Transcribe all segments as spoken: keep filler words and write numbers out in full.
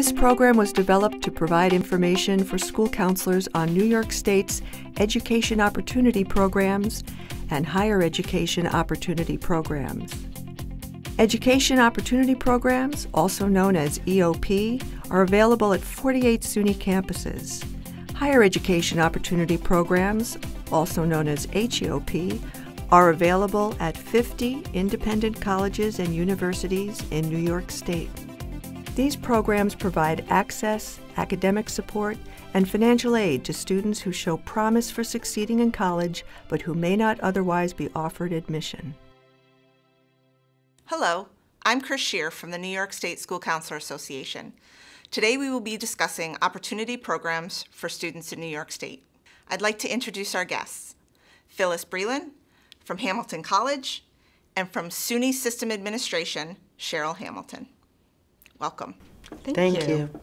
This program was developed to provide information for school counselors on New York State's Education Opportunity Programs and Higher Education Opportunity Programs. Education Opportunity Programs, also known as E O P, are available at forty-eight SUNY campuses. Higher Education Opportunity Programs, also known as H E O P, are available at fifty independent colleges and universities in New York State. These programs provide access, academic support, and financial aid to students who show promise for succeeding in college but who may not otherwise be offered admission. Hello, I'm Chris Shearer from the New York State School Counselor Association. Today we will be discussing opportunity programs for students in New York State. I'd like to introduce our guests, Phyllis Breland from Hamilton College and from SUNY System Administration, Cheryl Hamilton. Welcome. Thank, thank you. you.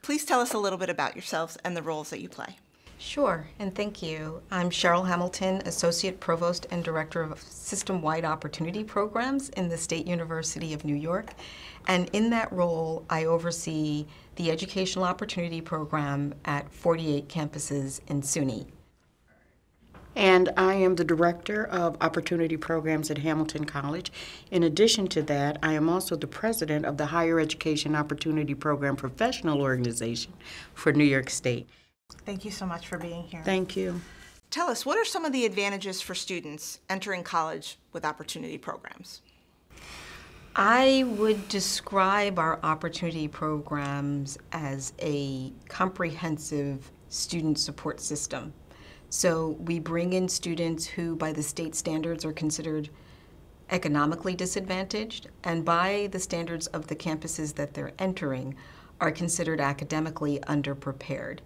Please tell us a little bit about yourselves and the roles that you play. Sure, and thank you. I'm Cheryl Hamilton, Associate Provost and Director of System-Wide Opportunity Programs in the State University of New York. And in that role, I oversee the Educational Opportunity Program at forty-eight campuses in SUNY. And I am the Director of Opportunity Programs at Hamilton College. In addition to that, I am also the President of the Higher Education Opportunity Program Professional Organization for New York State. Thank you so much for being here. Thank you. Tell us, what are some of the advantages for students entering college with opportunity programs? I would describe our opportunity programs as a comprehensive student support system. So we bring in students who, by the state standards, are considered economically disadvantaged, and by the standards of the campuses that they're entering, are considered academically underprepared,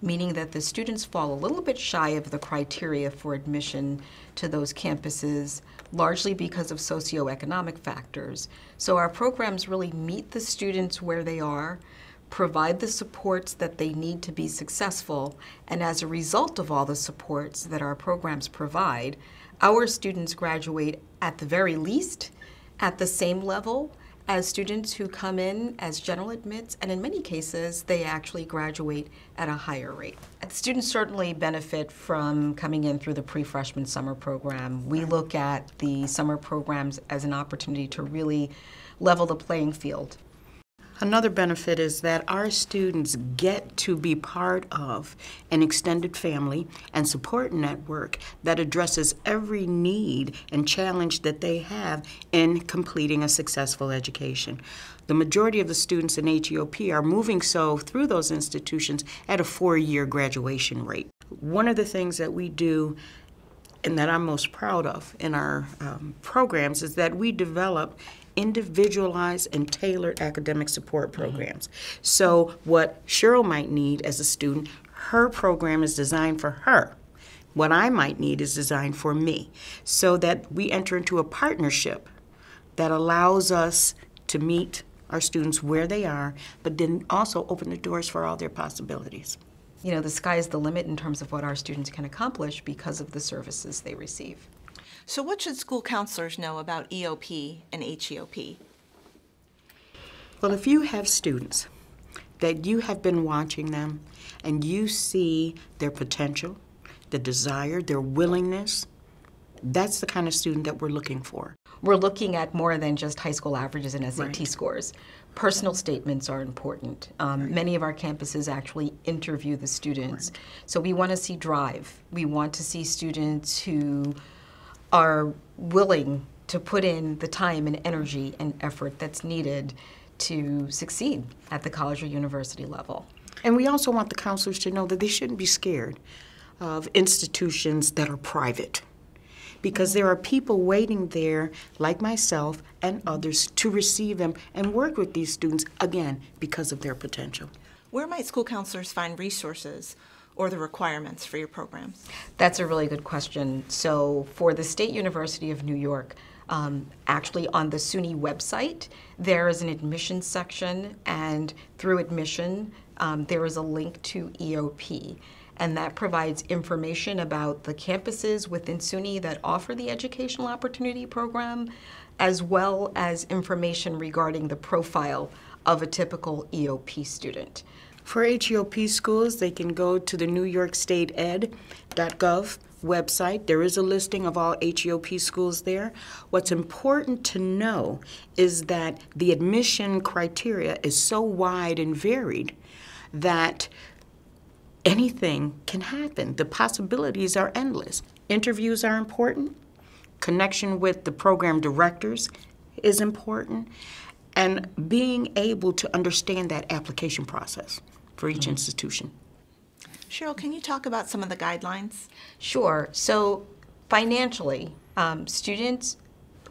meaning that the students fall a little bit shy of the criteria for admission to those campuses, largely because of socioeconomic factors. So our programs really meet the students where they are, provide the supports that they need to be successful, and as a result of all the supports that our programs provide, our students graduate at the very least at the same level as students who come in as general admits, and in many cases, they actually graduate at a higher rate. And students certainly benefit from coming in through the pre-freshman summer program. We look at the summer programs as an opportunity to really level the playing field. Another benefit is that our students get to be part of an extended family and support network that addresses every need and challenge that they have in completing a successful education. The majority of the students in H E O P are moving so through those institutions at a four-year graduation rate. One of the things that we do and that I'm most proud of in our um, programs is that we develop individualized and tailored academic support programs. Mm-hmm. So what Cheryl might need as a student, her program is designed for her. What I might need is designed for me, so that we enter into a partnership that allows us to meet our students where they are, but then also open the doors for all their possibilities. You know, the sky is the limit in terms of what our students can accomplish because of the services they receive. So what should school counselors know about E O P and H E O P? Well, if you have students that you have been watching them and you see their potential, their desire, their willingness, that's the kind of student that we're looking for. We're looking at more than just high school averages and S A T right. scores. Personal statements are important. Um, right. Many of our campuses actually interview the students. Right. So we want to see drive. We want to see students who are willing to put in the time and energy and effort that's needed to succeed at the college or university level. And we also want the counselors to know that they shouldn't be scared of institutions that are private, because there are people waiting there, like myself and others, to receive them and work with these students, again, because of their potential. Where might school counselors find resources or the requirements for your programs? That's a really good question. So for the State University of New York, um, actually on the SUNY website, there is an admissions section, and through admission, um, there is a link to E O P. And that provides information about the campuses within SUNY that offer the Educational Opportunity Program, as well as information regarding the profile of a typical E O P student. For H E O P schools, they can go to the New York State Ed dot gov website. There is a listing of all H E O P schools there. What's important to know is that the admission criteria is so wide and varied that anything can happen. The possibilities are endless. Interviews are important. Connection with the program directors is important. And being able to understand that application process for each mm-hmm. institution. Cheryl, can you talk about some of the guidelines? Sure. So financially, um, students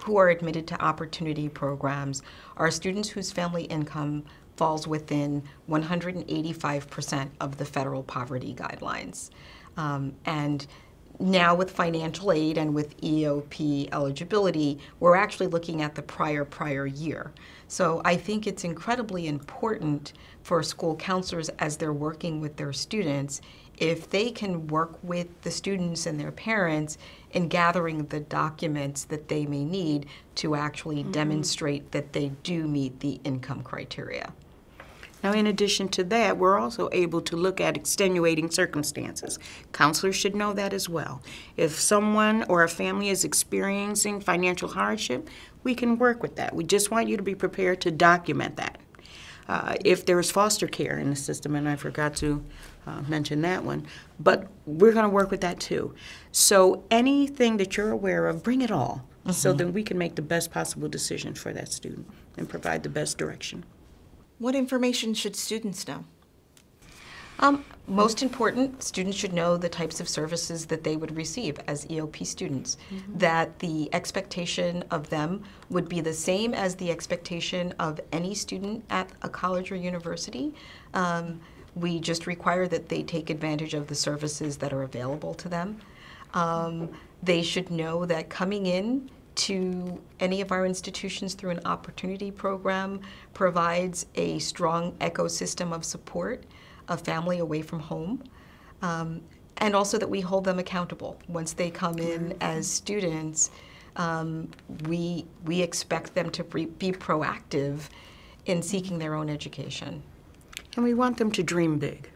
who are admitted to opportunity programs are students whose family income falls within one hundred eighty-five percent of the federal poverty guidelines. Um, and now with financial aid and with E O P eligibility, we're actually looking at the prior prior year. So I think it's incredibly important for school counselors as they're working with their students, if they can work with the students and their parents in gathering the documents that they may need to actually mm-hmm. demonstrate that they do meet the income criteria. Now, in addition to that, we're also able to look at extenuating circumstances. Counselors should know that as well. If someone or a family is experiencing financial hardship, we can work with that. We just want you to be prepared to document that. Uh, if there is foster care in the system, and I forgot to uh, mention that one, but we're going to work with that too. So anything that you're aware of, bring it all, mm-hmm. so that we can make the best possible decision for that student and provide the best direction. What information should students know? Um, most important, students should know the types of services that they would receive as E O P students, mm-hmm. that the expectation of them would be the same as the expectation of any student at a college or university. Um, we just require that they take advantage of the services that are available to them. Um, they should know that coming in to any of our institutions through an opportunity program provides a strong ecosystem of support, a family away from home, um, and also that we hold them accountable. Once they come in as students, um, we, we expect them to be, be proactive in seeking their own education. And we want them to dream big.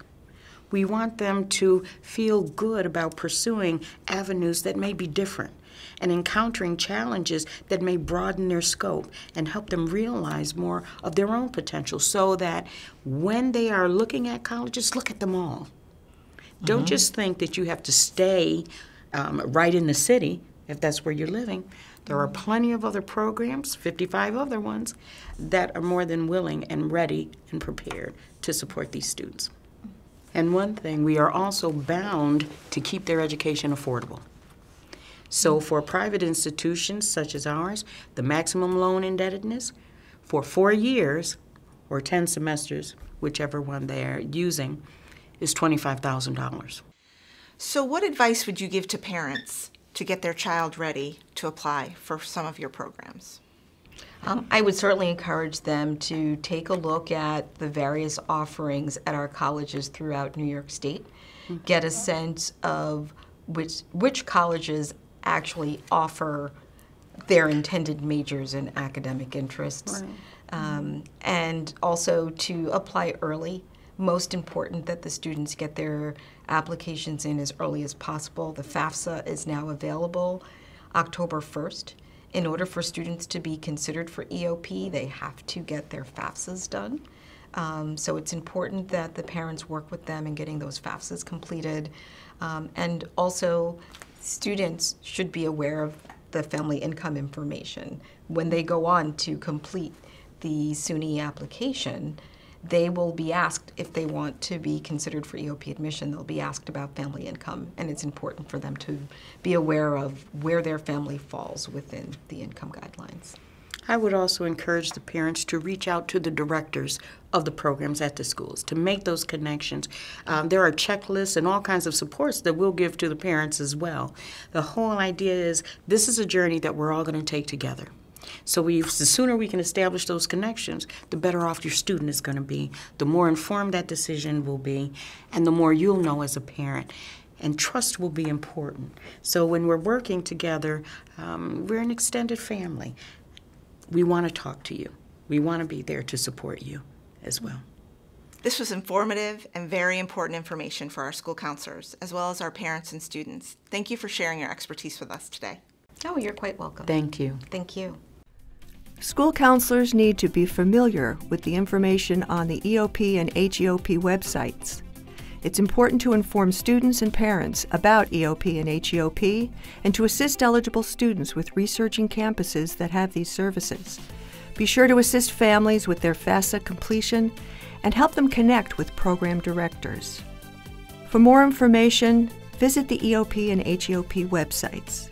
We want them to feel good about pursuing avenues that may be different and encountering challenges that may broaden their scope and help them realize more of their own potential so that when they are looking at colleges, look at them all. Mm-hmm. Don't just think that you have to stay um, right in the city if that's where you're living. There are plenty of other programs, fifty-five other ones, that are more than willing and ready and prepared to support these students. And one thing, we are also bound to keep their education affordable. So for private institutions such as ours, the maximum loan indebtedness for four years or ten semesters, whichever one they are using, is twenty-five thousand dollars. So what advice would you give to parents to get their child ready to apply for some of your programs? Um, I would certainly encourage them to take a look at the various offerings at our colleges throughout New York State, mm-hmm. get a sense of which, which colleges actually offer their intended majors and academic interests, right. um, and also to apply early. Most important that the students get their applications in as early as possible. The FAFSA is now available October first. In order for students to be considered for E O P, they have to get their FAFSAs done. Um, so it's important that the parents work with them in getting those FAFSAs completed. Um, and also, students should be aware of the family income information. When they go on to complete the SUNY application, they will be asked if they want to be considered for E O P admission. They'll be asked about family income, and it's important for them to be aware of where their family falls within the income guidelines. I would also encourage the parents to reach out to the directors of the programs at the schools to make those connections. Um, there are checklists and all kinds of supports that we'll give to the parents as well. The whole idea is this is a journey that we're all going to take together. So we, the sooner we can establish those connections, the better off your student is going to be, the more informed that decision will be, and the more you'll know as a parent. And trust will be important. So when we're working together, um, we're an extended family. We want to talk to you. we want to be there to support you as well. This was informative and very important information for our school counselors, as well as our parents and students. Thank you for sharing your expertise with us today. Oh, you're quite welcome. Thank you. Thank you. School counselors need to be familiar with the information on the E O P and H E O P websites. It's important to inform students and parents about E O P and H E O P and to assist eligible students with researching campuses that have these services. Be sure to assist families with their FAFSA completion and help them connect with program directors. For more information, visit the E O P and H E O P websites.